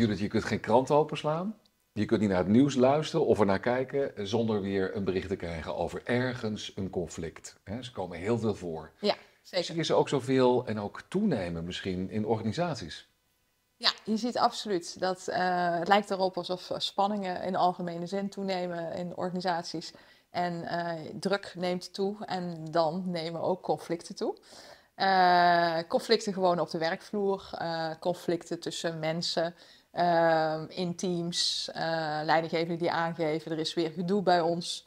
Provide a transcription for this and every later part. Judith, je kunt geen krant openslaan. Je kunt niet naar het nieuws luisteren of er naar kijken zonder weer een bericht te krijgen over ergens een conflict. He, ze komen heel veel voor. Ja, zeker. Zie je ze ook zoveel en ook toenemen misschien in organisaties? Ja, je ziet absoluut dat het lijkt erop alsof spanningen in algemene zin toenemen in organisaties. En druk neemt toe en dan nemen ook conflicten toe. Conflicten gewoon op de werkvloer, conflicten tussen mensen, in teams, leidinggevenden die aangeven er is weer gedoe bij ons.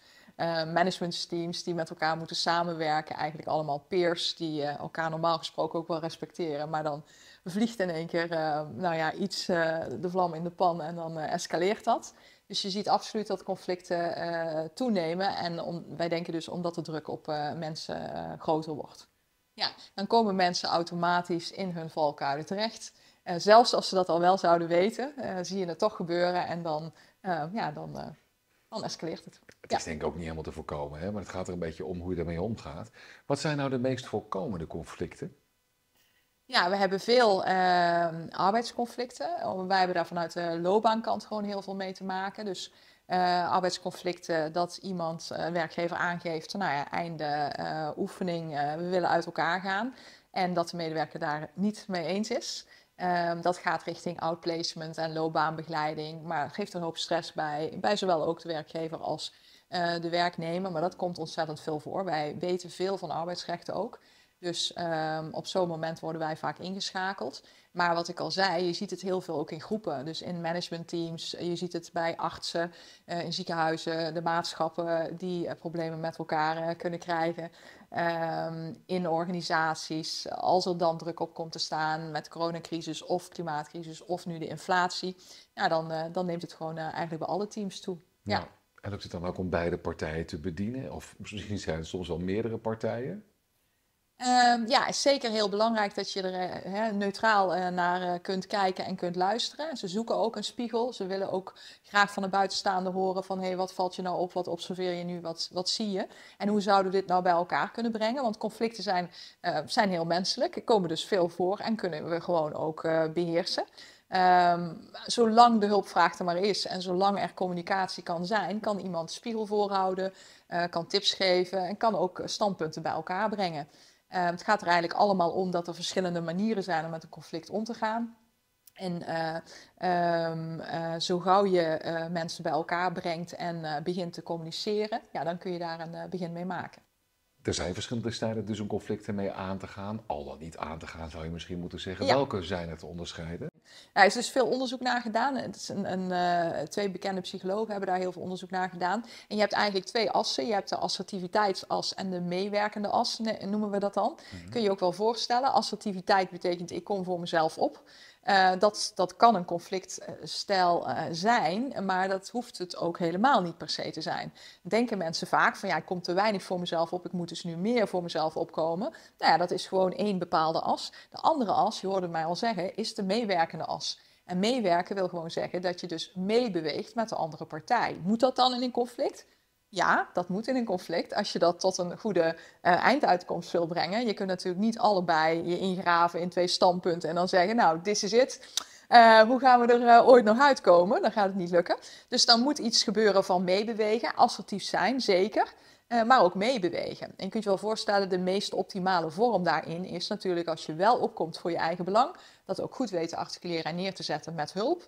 Managementteams die met elkaar moeten samenwerken, eigenlijk allemaal peers die elkaar normaal gesproken ook wel respecteren, maar dan vliegt in één keer de vlam in de pan en dan escaleert dat. Dus je ziet absoluut dat conflicten toenemen en wij denken dus omdat de druk op mensen groter wordt. Ja, dan komen mensen automatisch in hun valkuilen terecht. Zelfs als ze dat al wel zouden weten, zie je het toch gebeuren en dan escaleert het. Het is denk ik ook niet helemaal te voorkomen, hè? Maar het gaat er een beetje om hoe je daarmee omgaat. Wat zijn nou de meest voorkomende conflicten? Ja, we hebben veel arbeidsconflicten. Wij hebben daar vanuit de loopbaankant gewoon heel veel mee te maken. Dus arbeidsconflicten dat iemand, werkgever aangeeft, einde oefening, we willen uit elkaar gaan. En dat de medewerker daar niet mee eens is. Dat gaat richting outplacement en loopbaanbegeleiding. Maar het geeft een hoop stress bij zowel ook de werkgever als de werknemer. Maar dat komt ontzettend veel voor. Wij weten veel van arbeidsrechten ook. Dus op zo'n moment worden wij vaak ingeschakeld. Maar wat ik al zei, je ziet het heel veel ook in groepen. Dus in managementteams, je ziet het bij artsen, in ziekenhuizen, de maatschappen die problemen met elkaar kunnen krijgen. In organisaties, als er dan druk op komt te staan met de coronacrisis of klimaatcrisis of nu de inflatie. Ja, dan neemt het gewoon eigenlijk bij alle teams toe. Nou, ja. En lukt het dan ook om beide partijen te bedienen? Of misschien zijn het soms wel meerdere partijen? Ja, is zeker heel belangrijk dat je er neutraal naar kunt kijken en kunt luisteren. Ze zoeken ook een spiegel. Ze willen ook graag van de buitenstaande horen van hey, wat valt je nou op, wat observeer je nu, wat zie je? En hoe zouden we dit nou bij elkaar kunnen brengen? Want conflicten zijn heel menselijk, komen dus veel voor en kunnen we gewoon ook beheersen. Zolang de hulpvraag er maar is en zolang er communicatie kan zijn, kan iemand spiegel voorhouden, kan tips geven en kan ook standpunten bij elkaar brengen. Het gaat er eigenlijk allemaal om dat er verschillende manieren zijn om met een conflict om te gaan. En zo gauw je mensen bij elkaar brengt en begint te communiceren, ja, dan kun je daar een begin mee maken. Er zijn verschillende stijlen dus om conflicten mee aan te gaan. Al dan niet aan te gaan zou je misschien moeten zeggen. Ja. Welke zijn er te onderscheiden? Er is dus veel onderzoek naar gedaan. Het is twee bekende psychologen hebben daar heel veel onderzoek naar gedaan. En je hebt eigenlijk twee assen. Je hebt de assertiviteitsas en de meewerkende as, noemen we dat dan. Mm-hmm. Kun je ook wel voorstellen. Assertiviteit betekent ik kom voor mezelf op. Dat kan een conflictstijl zijn, maar dat hoeft het ook helemaal niet per se te zijn. Denken mensen vaak van ja, ik kom te weinig voor mezelf op, ik moet dus nu meer voor mezelf opkomen. Nou ja, dat is gewoon één bepaalde as. De andere as, je hoorde mij al zeggen, is de meewerkende as. En meewerken wil gewoon zeggen dat je dus meebeweegt met de andere partij. Moet dat dan in een conflict? Ja, dat moet in een conflict als je dat tot een goede einduitkomst wil brengen. Je kunt natuurlijk niet allebei je ingraven in twee standpunten en dan zeggen, nou, this is it. Hoe gaan we er ooit nog uitkomen? Dan gaat het niet lukken. Dus dan moet iets gebeuren van meebewegen, assertief zijn, zeker. Maar ook meebewegen. En je kunt je wel voorstellen, de meest optimale vorm daarin is natuurlijk als je wel opkomt voor je eigen belang. Dat ook goed weet te articuleren en neer te zetten met hulp.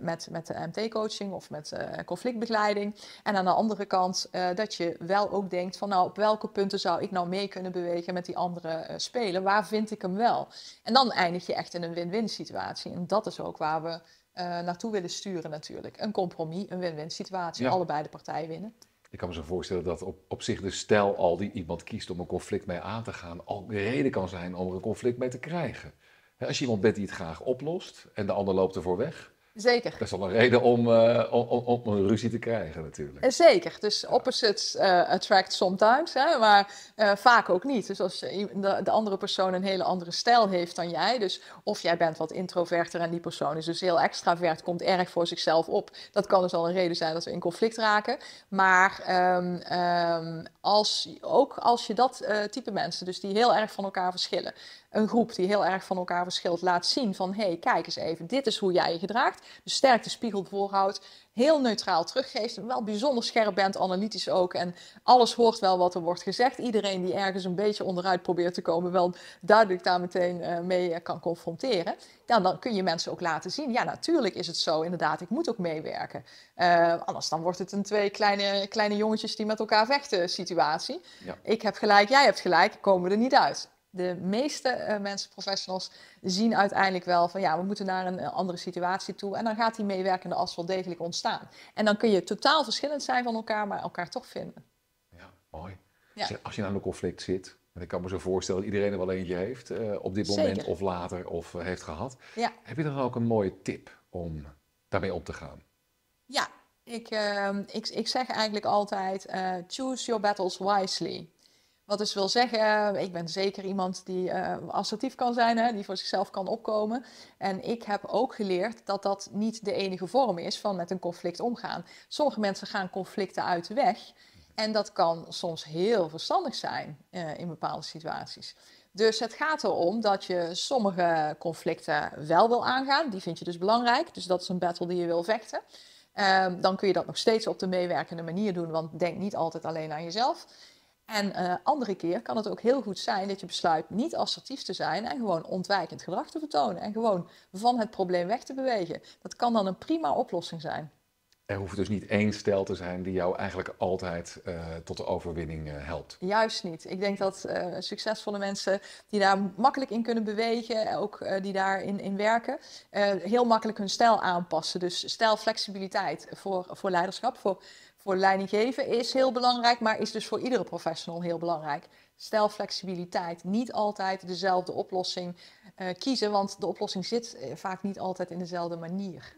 Met de MT-coaching of met conflictbegeleiding. En aan de andere kant dat je wel ook denkt van nou, op welke punten zou ik nou mee kunnen bewegen met die andere speler? Waar vind ik hem wel? En dan eindig je echt in een win-win situatie. En dat is ook waar we naartoe willen sturen natuurlijk. Een compromis, een win-win situatie. Ja. Allebei de partijen winnen. Ik kan me zo voorstellen dat op zich de stijl al die iemand kiest om een conflict mee aan te gaan, al een reden kan zijn om er een conflict mee te krijgen. Als je iemand bent die het graag oplost en de ander loopt ervoor weg, Zeker. Dat is al een reden om een ruzie te krijgen natuurlijk. Zeker, dus opposites attract sometimes, hè, maar vaak ook niet. Dus als de andere persoon een hele andere stijl heeft dan jij, dus of jij bent wat introverter en die persoon is dus heel extravert, komt erg voor zichzelf op. Dat kan dus al een reden zijn dat we in conflict raken. Maar als je dat type mensen, dus die heel erg van elkaar verschillen, een groep die heel erg van elkaar verschilt, laat zien van hé, kijk eens even, dit is hoe jij je gedraagt. Dus sterk de spiegel voorhoudt, heel neutraal teruggeeft, wel bijzonder scherp bent, analytisch ook en alles hoort wel wat er wordt gezegd. Iedereen die ergens een beetje onderuit probeert te komen, wel duidelijk daar meteen mee kan confronteren. Ja, dan kun je mensen ook laten zien, ja natuurlijk is het zo, inderdaad, ik moet ook meewerken. Anders dan wordt het een twee kleine jongetjes die met elkaar vechten situatie. Ja. Ik heb gelijk, jij hebt gelijk, komen we er niet uit. De meeste mensen, professionals, zien uiteindelijk wel van ja, we moeten naar een andere situatie toe. En dan gaat die meewerkende as wel degelijk ontstaan. En dan kun je totaal verschillend zijn van elkaar, maar elkaar toch vinden. Ja, mooi. Ja. Zeg, als je nou in een conflict zit, en ik kan me zo voorstellen dat iedereen er wel eentje heeft, op dit moment Zeker. Of later of heeft gehad. Ja. Heb je dan ook een mooie tip om daarmee om te gaan? Ja, ik zeg eigenlijk altijd, choose your battles wisely. Wat dus wil zeggen, ik ben zeker iemand die assertief kan zijn, hè, die voor zichzelf kan opkomen. En ik heb ook geleerd dat dat niet de enige vorm is van met een conflict omgaan. Sommige mensen gaan conflicten uit de weg. En dat kan soms heel verstandig zijn in bepaalde situaties. Dus het gaat erom dat je sommige conflicten wel wil aangaan. Die vind je dus belangrijk. Dus dat is een battle die je wil vechten. Dan kun je dat nog steeds op de meewerkende manier doen. Want denk niet altijd alleen aan jezelf. En andere keer kan het ook heel goed zijn dat je besluit niet assertief te zijn en gewoon ontwijkend gedrag te vertonen. En gewoon van het probleem weg te bewegen. Dat kan dan een prima oplossing zijn. Er hoeft dus niet één stijl te zijn die jou eigenlijk altijd tot de overwinning helpt. Juist niet. Ik denk dat succesvolle mensen die daar makkelijk in kunnen bewegen, ook die daarin werken, heel makkelijk hun stijl aanpassen. Dus stijlflexibiliteit voor leiderschap, voor leidinggeven is heel belangrijk, maar is dus voor iedere professional heel belangrijk. Stijlflexibiliteit, niet altijd dezelfde oplossing kiezen, want de oplossing zit vaak niet altijd in dezelfde manier.